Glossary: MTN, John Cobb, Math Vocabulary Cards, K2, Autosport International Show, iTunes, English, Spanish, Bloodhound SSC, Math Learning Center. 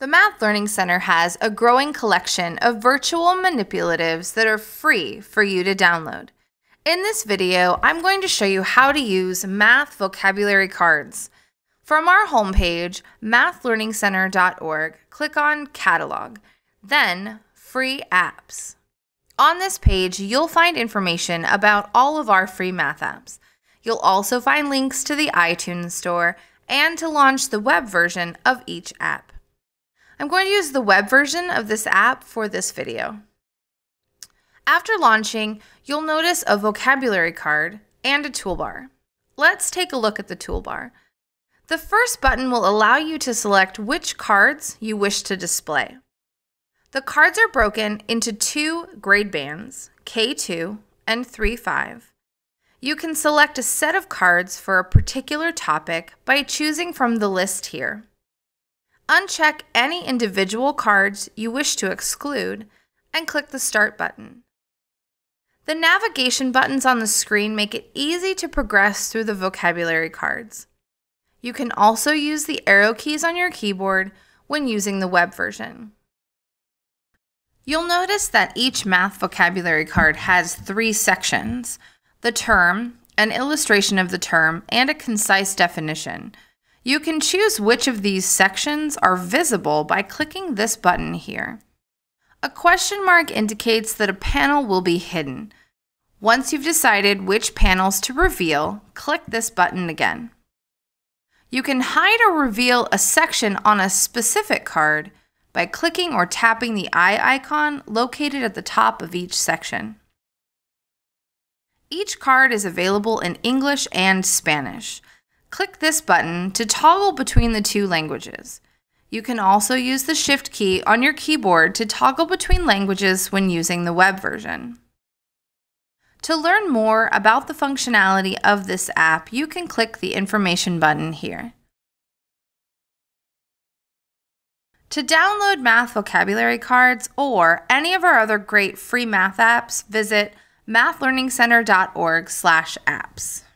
The Math Learning Center has a growing collection of virtual manipulatives that are free for you to download. In this video, I'm going to show you how to use Math Vocabulary Cards. From our homepage, mathlearningcenter.org, click on Catalog, then Free Apps. On this page, you'll find information about all of our free math apps. You'll also find links to the iTunes Store and to launch the web version of each app. I'm going to use the web version of this app for this video. After launching, you'll notice a vocabulary card and a toolbar. Let's take a look at the toolbar. The first button will allow you to select which cards you wish to display. The cards are broken into two grade bands, K2 and 3-5. You can select a set of cards for a particular topic by choosing from the list here. Uncheck any individual cards you wish to exclude and click the Start button. The navigation buttons on the screen make it easy to progress through the vocabulary cards. You can also use the arrow keys on your keyboard when using the web version. You'll notice that each math vocabulary card has three sections: the term, an illustration of the term, and a concise definition. You can choose which of these sections are visible by clicking this button here. A question mark indicates that a panel will be hidden. Once you've decided which panels to reveal, click this button again. You can hide or reveal a section on a specific card by clicking or tapping the eye icon located at the top of each section. Each card is available in English and Spanish. Click this button to toggle between the two languages. You can also use the Shift key on your keyboard to toggle between languages when using the web version. To learn more about the functionality of this app, you can click the Information button here. To download Math Vocabulary Cards or any of our other great free math apps, visit mathlearningcenter.org/apps.